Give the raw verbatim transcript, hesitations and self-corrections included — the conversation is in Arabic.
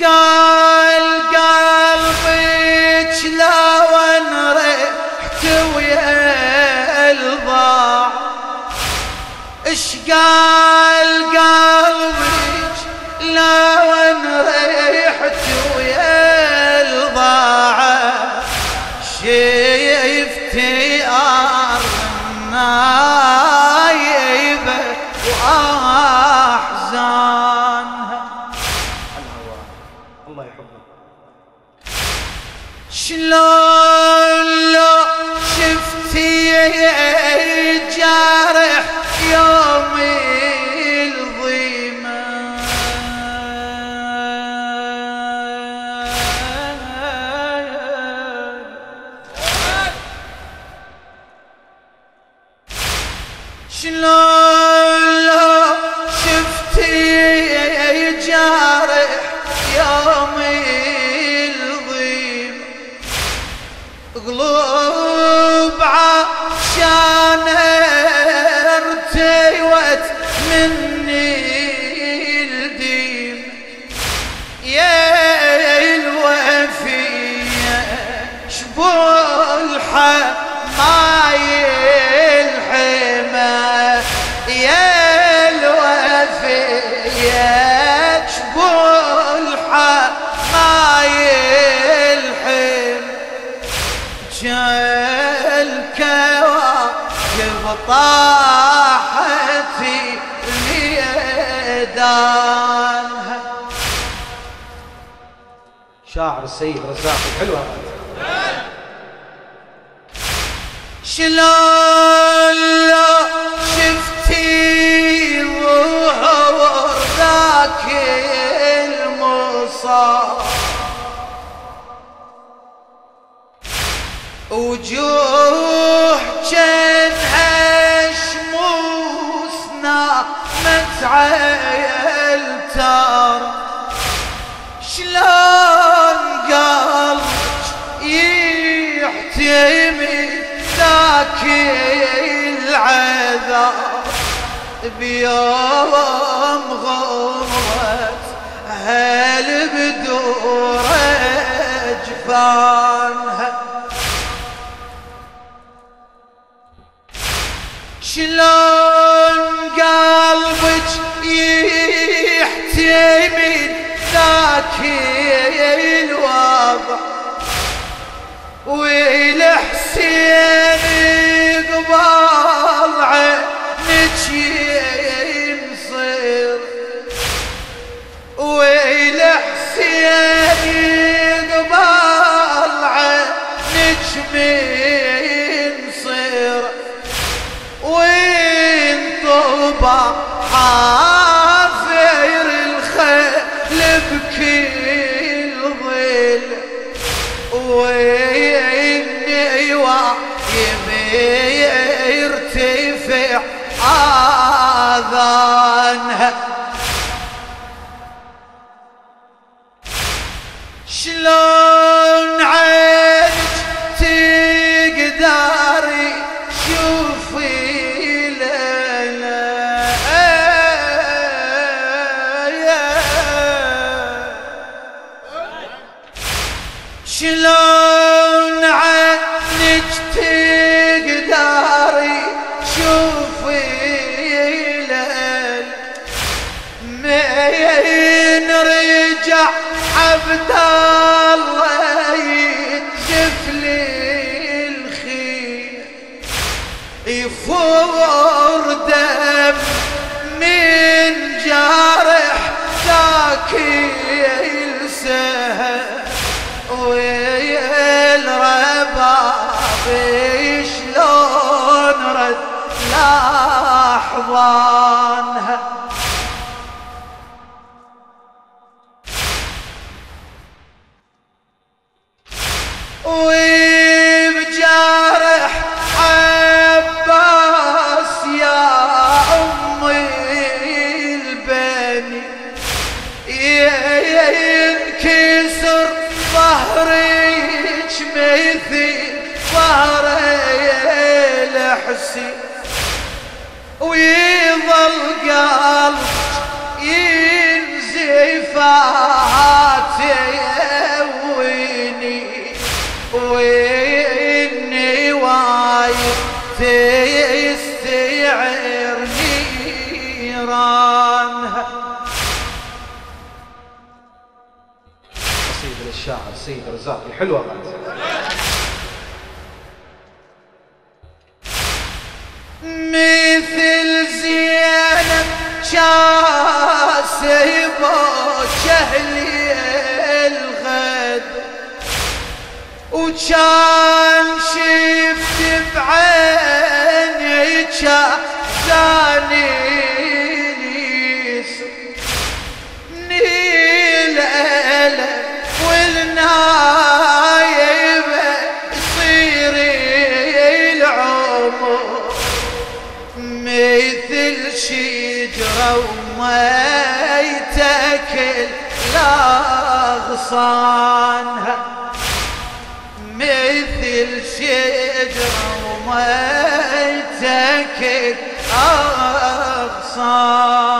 قال قلبك لا وين ريحت ويا الضاعة شيفتي أرض نايبة وأحزانها الهوى الله يحبه شلون لو شفتي جارح يوم الظيمة شلون لو شفتي جارح يوم الظيمة قلوب عشانها تيوت مني الدين يا الوفية شبولحة ماي الحمى يا الوفية شبولحة ماي الحمى جالك وقفطان شاعر السيد رزاق الحلو شلون لو شفتي ظهور ذاك المصاب وجوه جنها شموس نامت عيل ترى شلون قلبك يحتمي ذاك العذاب بيوم غرت هل بدور جفانها شلون قلبك يحتمي ذاك الوضع والحسين قبال عنك يمصير والحسين قبال عنك يمصير وانطبع حافر الخير بكل ظل وإني وعيمي يرتفع آذانها شلون عينك تقدري شوفي شلون عنك تقدري شوفي ليل من رجع عبد الله ينزف لي الخيل يفور دم من جارح ذاك يلسه ويا الرباب شلون رد لحظانها ويظل قلب ينزفات يهويني وإني وايد تستعير نيرانها. قصيدة للشاعر سيد رزاق الحلو. مثل زينب شاسبة جهلي الغد وكان شفت بعيني كذاني اليسر نيل الألم والنايبة يصير العمر مثل شجرة وما يتاكل لأغصانها مثل شجرة وما يتاكل أغصانها.